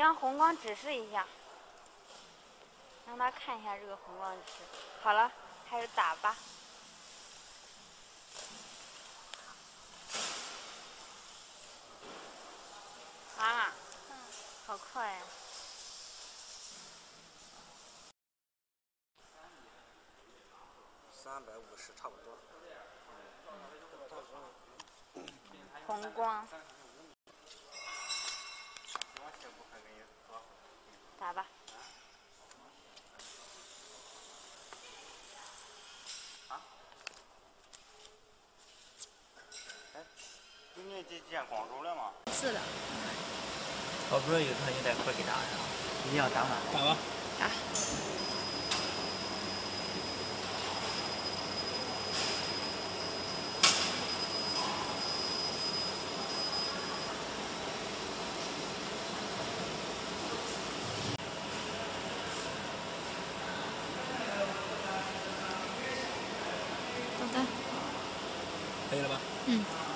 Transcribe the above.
让红光指示一下，让他看一下这个红光指示。好了，开始打吧。 妈妈，好快呀！350差不多。红光。打吧。啊？哎，今年这见广州了吗？是的。 我不是有同学在块给打的，一定要打满。打吧。打。等等。可以了吧？嗯。